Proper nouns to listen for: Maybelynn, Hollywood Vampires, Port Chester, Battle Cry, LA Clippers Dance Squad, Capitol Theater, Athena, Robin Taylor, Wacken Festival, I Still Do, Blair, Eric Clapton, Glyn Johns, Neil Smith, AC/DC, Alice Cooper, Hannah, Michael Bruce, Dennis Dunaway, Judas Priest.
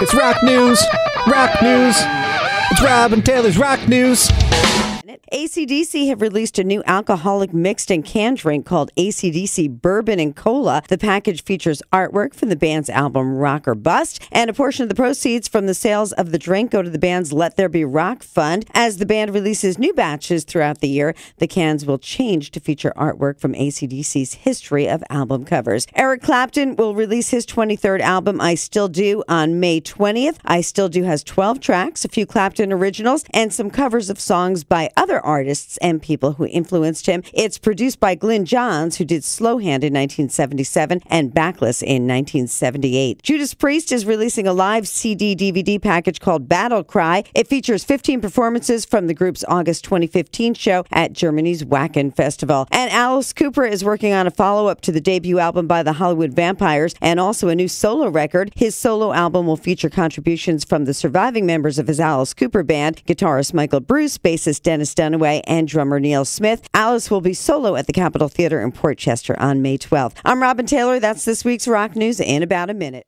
It's rock news. Rock news. It's Robin Taylor's rock news. AC/DC have released a new alcoholic mixed and canned drink called AC/DC Bourbon and Cola. The package features artwork from the band's album Rock or Bust, and a portion of the proceeds from the sales of the drink go to the band's Let There Be Rock Fund. As the band releases new batches throughout the year, the cans will change to feature artwork from AC/DC's history of album covers. Eric Clapton will release his 23rd album, I Still Do, on May 20th. I Still Do has 12 tracks, a few Clapton originals, and some covers of songs by other artists and people who influenced him. It's produced by Glyn Johns, who did Slow Hand in 1977 and Backless in 1978. Judas Priest is releasing a live CD/DVD package called Battle Cry. It features 15 performances from the group's August 2015 show at Germany's Wacken Festival. And Alice Cooper is working on a follow-up to the debut album by the Hollywood Vampires and also a new solo record. His solo album will feature contributions from the surviving members of his Alice Cooper band, guitarist Michael Bruce, bassist Dennis Dunaway, and drummer Neil Smith. Alice will be solo at the Capitol Theater in Port Chester on May 12th. I'm Robin Taylor. That's this week's Rock News in about a minute.